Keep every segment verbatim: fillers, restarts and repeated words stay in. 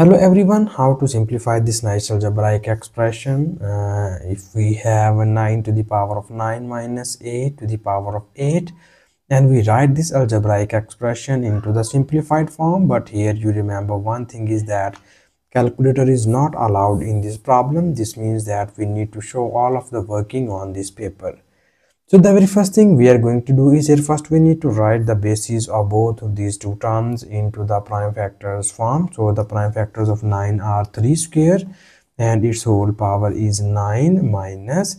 Hello everyone, how to simplify this nice algebraic expression. Uh, if we have a nine to the power of nine minus eight to the power of eight, and we write this algebraic expression into the simplified form. But here you remember one thing is that calculator is not allowed in this problem. This means that we need to show all of the working on this paper. So the very first thing we are going to do is, here first we need to write the bases of both of these two terms into the prime factors form. So the prime factors of nine are three square and its whole power is nine minus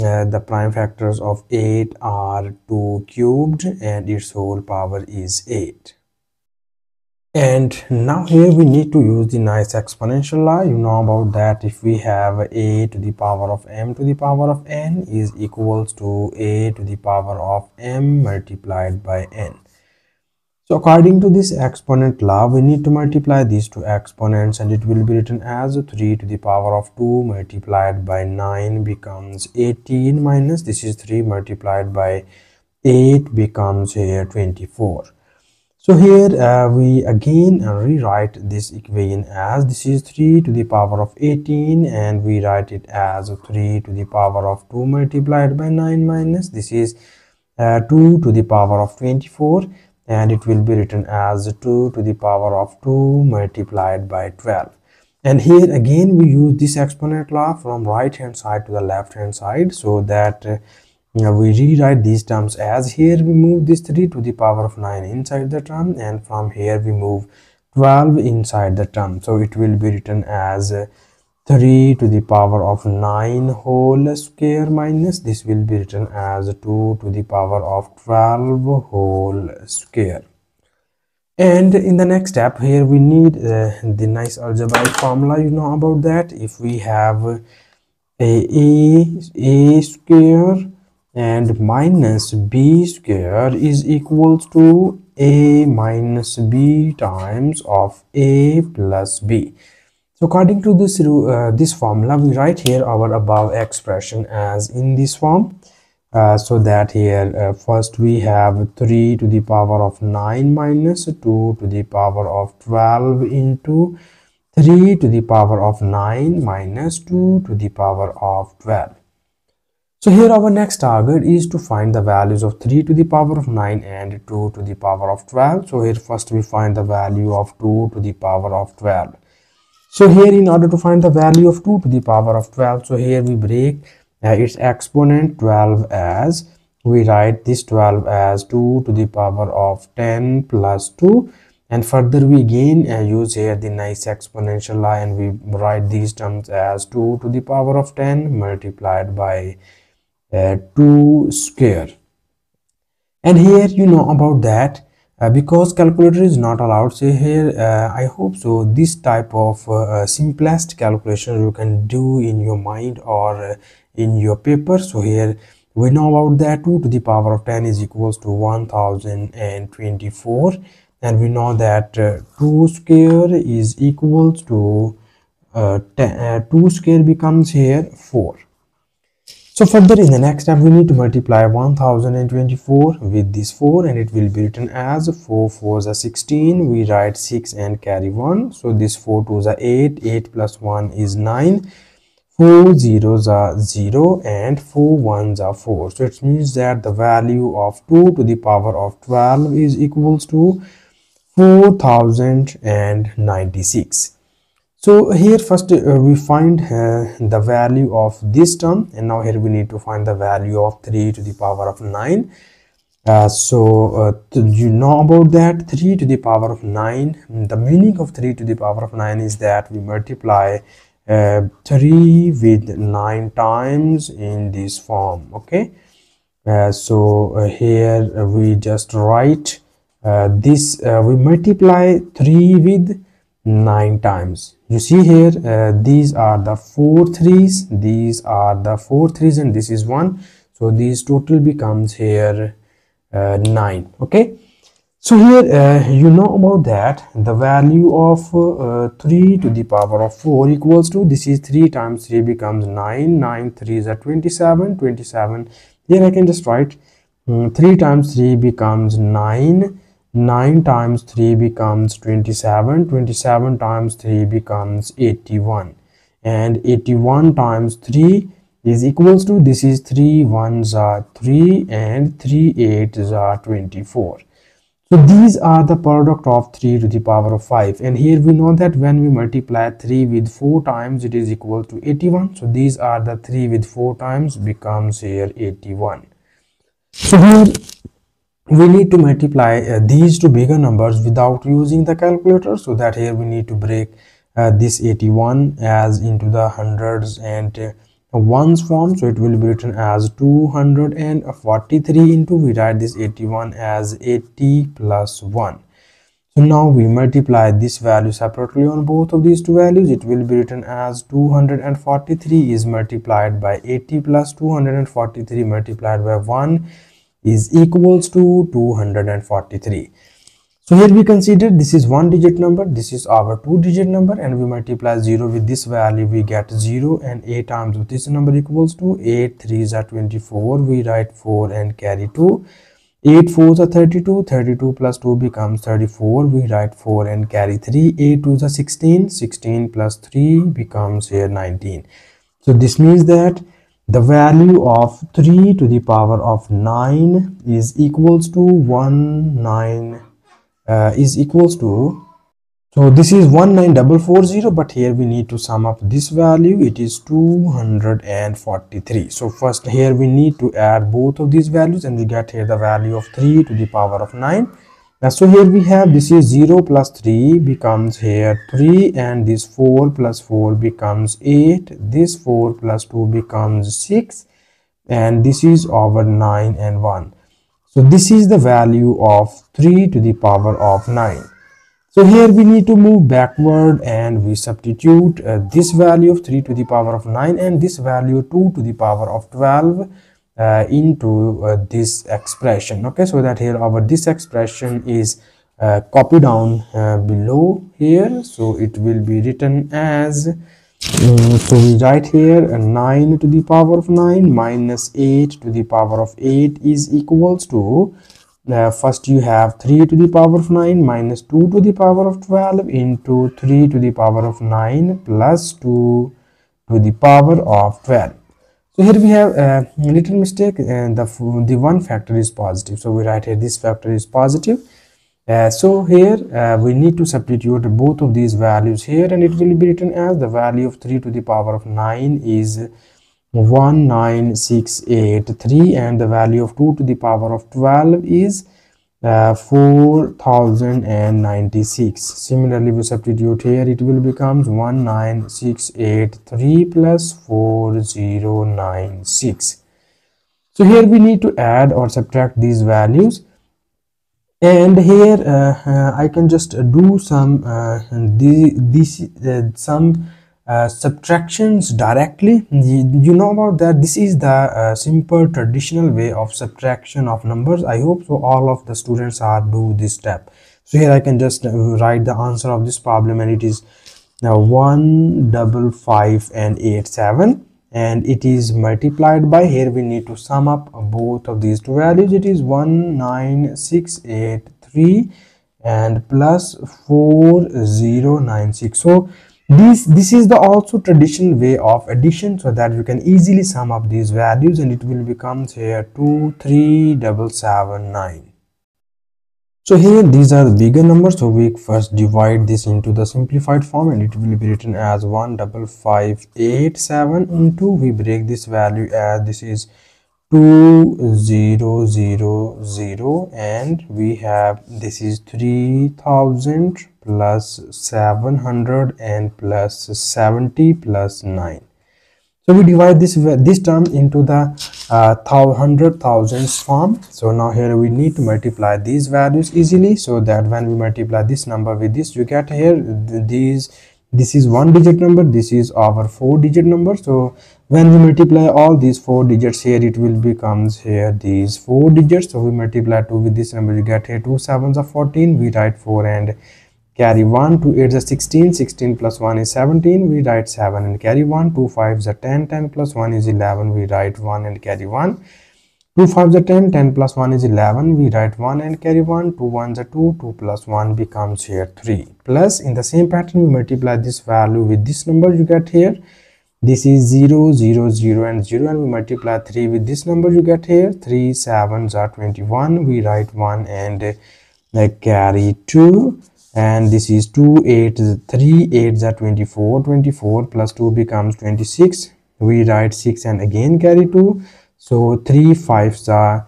uh, the prime factors of eight are two cubed and its whole power is eight. And now here we need to use the nice exponential law. You know about that. If we have a to the power of m to the power of n is equals to a to the power of m multiplied by n. So according to this exponent law, we need to multiply these two exponents, and it will be written as three to the power of two multiplied by nine becomes eighteen, minus this is three multiplied by eight becomes here twenty-four. So here uh, we again rewrite this equation as this is three to the power of eighteen, and we write it as three to the power of two multiplied by nine minus this is uh, two to the power of twenty-four, and it will be written as two to the power of two multiplied by twelve. And here again we use this exponent law from right hand side to the left hand side, so that uh, now we rewrite these terms as, here we move this three to the power of nine inside the term, and from here we move twelve inside the term. So it will be written as three to the power of nine whole square minus this will be written as two to the power of twelve whole square. And in the next step, here we need uh, the nice algebraic formula. You know about that. If we have a a, a square and minus b square is equals to a minus b times of a plus b. So according to this uh, this formula, we write here our above expression as in this form, uh, so that here uh, first we have three to the power of nine minus two to the power of twelve into three to the power of nine minus two to the power of twelve. So here our next target is to find the values of three to the power of nine and two to the power of twelve. So here first we find the value of two to the power of twelve. So here in order to find the value of two to the power of twelve, so here we break uh, its exponent twelve as, we write this twelve as two to the power of ten plus two, and further we again uh, use here the nice exponential law, and we write these terms as two to the power of ten multiplied by Uh, two square. And here you know about that, uh, because calculator is not allowed, so here uh, I hope so this type of uh, simplest calculation you can do in your mind or uh, in your paper. So here we know about that two to the power of ten is equals to one thousand twenty-four, and we know that uh, two square is equals to uh, uh, two square becomes here four. So further in the next step, we need to multiply one thousand twenty-four with this four, and it will be written as four fours are sixteen. We write six and carry one. So this four twos are eight, eight plus one is nine, four zeros are zero, and four ones are four. So it means that the value of two to the power of twelve is equals to four thousand ninety-six. So here first uh, we find uh, the value of this term, and now here we need to find the value of three to the power of nine. Uh, so uh, you know about that three to the power of nine, the meaning of three to the power of nine is that we multiply uh, three with nine times in this form. Okay, uh, so uh, here we just write uh, this, uh, we multiply three with nine times. You see here uh, these are the four threes, these are the four threes, and this is one, so these total becomes here uh, nine. Okay, so here uh, you know about that the value of uh, three to the power of four equals to, this is three times three becomes nine, nine threes are twenty-seven, twenty-seven, here I can just write um, three times three becomes nine, nine times three becomes twenty-seven, twenty-seven times three becomes eighty-one, and eighty-one times three is equals to, this is three ones are three and three eights are twenty-four. So these are the product of three to the power of five, and here we know that when we multiply three with four times it is equal to eighty-one. So these are the three with four times becomes here eighty-one. So here we need to multiply uh, these two bigger numbers without using the calculator, so that here we need to break uh, this eighty-one as into the hundreds and uh, ones form. So it will be written as two hundred forty-three into, we write this eighty-one as eighty plus one. So now we multiply this value separately on both of these two values. It will be written as two hundred forty-three is multiplied by eighty plus two hundred forty-three multiplied by one is equals to two hundred forty-three. So here we consider this is one digit number, this is our two digit number, and we multiply zero with this value, we get zero, and eight times with this number equals to eight threes are twenty-four, we write four and carry two, eight fours are thirty-two, thirty-two plus two becomes thirty-four, we write four and carry three, eight twos are sixteen, sixteen plus three becomes here nineteen. So this means that the value of three to the power of nine is equals to one nine uh, is equals to, so this is one nine four four zero, but here we need to sum up this value, it is two hundred forty-three. So first here we need to add both of these values and we get here the value of three to the power of nine. Now so here we have, this is zero plus three becomes here three, and this four plus four becomes eight, this four plus two becomes six, and this is over nine and one. So this is the value of three to the power of nine. So here we need to move backward and we substitute uh, this value of three to the power of nine and this value two to the power of twelve Uh, into uh, this expression, okay, so that here our this expression is uh, copied down uh, below here. So it will be written as um, so we write here uh, nine to the power of nine minus eight to the power of eight is equals to uh, first you have three to the power of nine minus two to the power of twelve into three to the power of nine plus two to the power of twelve. So here we have a little mistake, and the the one factor is positive, so we write here this factor is positive. Uh, so here uh, we need to substitute both of these values here, and it will be written as the value of three to the power of nine is one nine six eight three, and the value of two to the power of twelve is uh, four thousand ninety-six. Similarly we substitute here, it will becomes one nine six eight three plus four thousand ninety-six. So here we need to add or subtract these values, and here uh, uh, I can just do some uh, the, this uh, some uh, subtractions directly. You know about that, this is the uh, simple traditional way of subtraction of numbers. I hope so all of the students are do this step. So here I can just write the answer of this problem, and it is now one double five and eight seven, and it is multiplied by, here we need to sum up both of these two values, it is one nine six eight three and plus four thousand ninety-six. So this this is the also traditional way of addition, so that you can easily sum up these values, and it will becomes here two three seven seven nine. So here these are the bigger numbers, so we first divide this into the simplified form, and it will be written as one double five eight seven into, we break this value as this is two zero zero zero, and we have this is three thousand plus seven hundred and plus seventy plus nine. So we divide this this term into the uh, hundred thousands form. So now here we need to multiply these values easily, so that when we multiply this number with this, you get here th these this is one digit number, this is our four digit number. So when we multiply all these four digits here, it will becomes here these four digits. So we multiply two with this number, you get here two sevens are fourteen, we write four and carry one, two eights are sixteen, sixteen plus one is seventeen, we write seven and carry one, two fives are ten, ten plus one is eleven, we write one and carry one, two fives are ten, ten plus one is eleven. We write one and carry one, two ones are two, two plus one becomes here three. Plus, in the same pattern, we multiply this value with this number you get here. This is zero, zero, zero and zero, and we multiply three with this number you get here. three sevens are twenty-one. We write one and uh, carry two. And this is two eights, three eights are twenty-four. twenty-four plus two becomes twenty-six. We write six and again carry two. So three fives are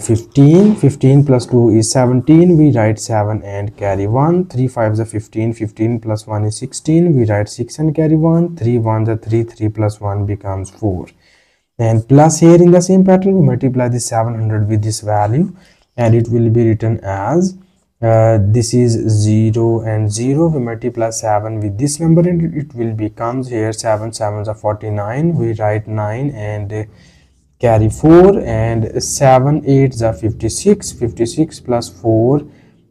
fifteen, fifteen plus two is seventeen, we write seven and carry one, three fives are fifteen, fifteen plus one is sixteen, we write six and carry one, three ones are three, three plus one becomes four. And plus here in the same pattern, we multiply this seven hundred with this value and it will be written as uh, this is zero and zero, we multiply seven with this number and it will becomes here seven sevens are forty-nine, we write nine and uh, carry four, and seven eights are fifty-six, fifty-six plus four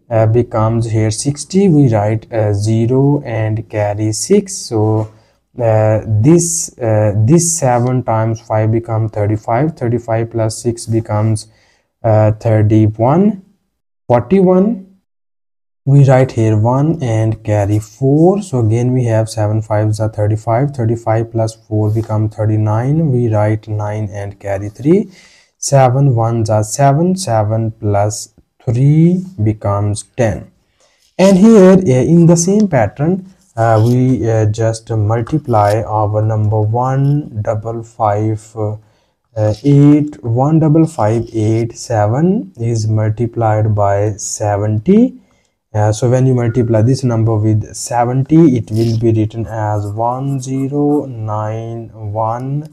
uh, becomes here sixty, we write uh, zero and carry six. So uh, this uh, this seven times five becomes thirty-five, thirty-five plus six becomes uh, thirty-one, forty-one, we write here one and carry four. So again we have seven fives are thirty-five, thirty-five plus four becomes thirty-nine, we write nine and carry three, seven ones are seven, seven plus three becomes ten. And here in the same pattern uh, we uh, just multiply our number one double five eight, one double five eight seven is multiplied by seventy. Uh, so when you multiply this number with seventy, it will be written as one zero nine one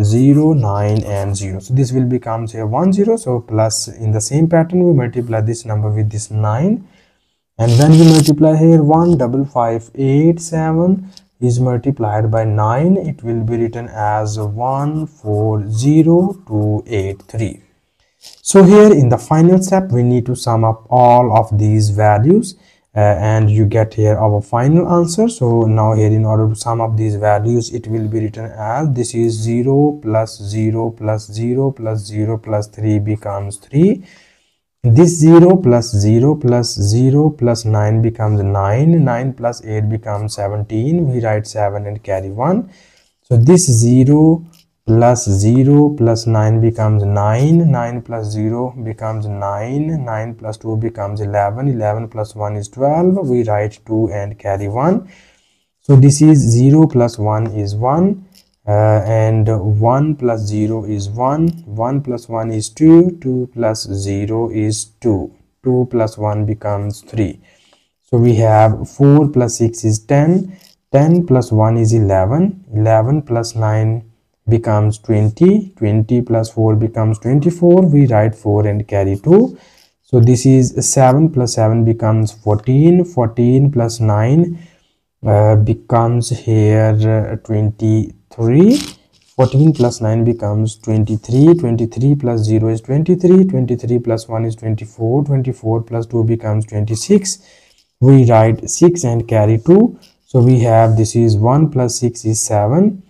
zero nine and zero. So this will become say one zero. So plus in the same pattern, we multiply this number with this nine, and when we multiply here one double five eight seven is multiplied by nine, it will be written as one four zero two eight three. So here in the final step we need to sum up all of these values uh, and you get here our final answer. So now here in order to sum up these values it will be written as this is zero plus zero plus zero plus zero plus three becomes three. This zero plus zero plus zero plus nine becomes nine. nine plus eight becomes seventeen. We write seven and carry one. So this zero plus zero plus nine becomes nine, nine plus zero becomes nine, nine plus two becomes eleven, eleven plus one is twelve, we write two and carry one. So this is zero plus one is one, uh, and one plus zero is one, one plus one is two, two plus zero is two, two plus one becomes three. So we have four plus six is ten, ten plus one is eleven, eleven plus nine becomes twenty, twenty plus four becomes twenty-four, we write four and carry two. So this is seven plus seven becomes fourteen, fourteen plus nine uh, becomes here uh, twenty-three, fourteen plus nine becomes twenty-three, twenty-three plus zero is twenty-three, twenty-three plus one is twenty-four, twenty-four plus two becomes twenty-six, we write six and carry two. So we have this is one plus six is seven,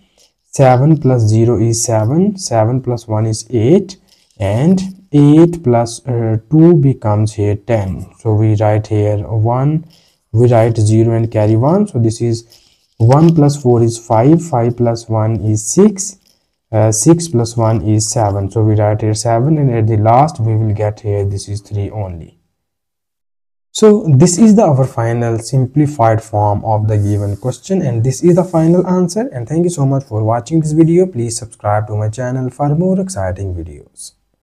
seven plus zero is seven, seven plus one is eight, and eight plus two becomes here ten. So we write here one, we write zero and carry one. So this is one plus four is five, five plus one is six, uh, six plus one is seven. So we write here seven, and at the last we will get here this is three only. So this is the our final simplified form of the given question, and this is the final answer. And thank you so much for watching this video. Please subscribe to my channel for more exciting videos.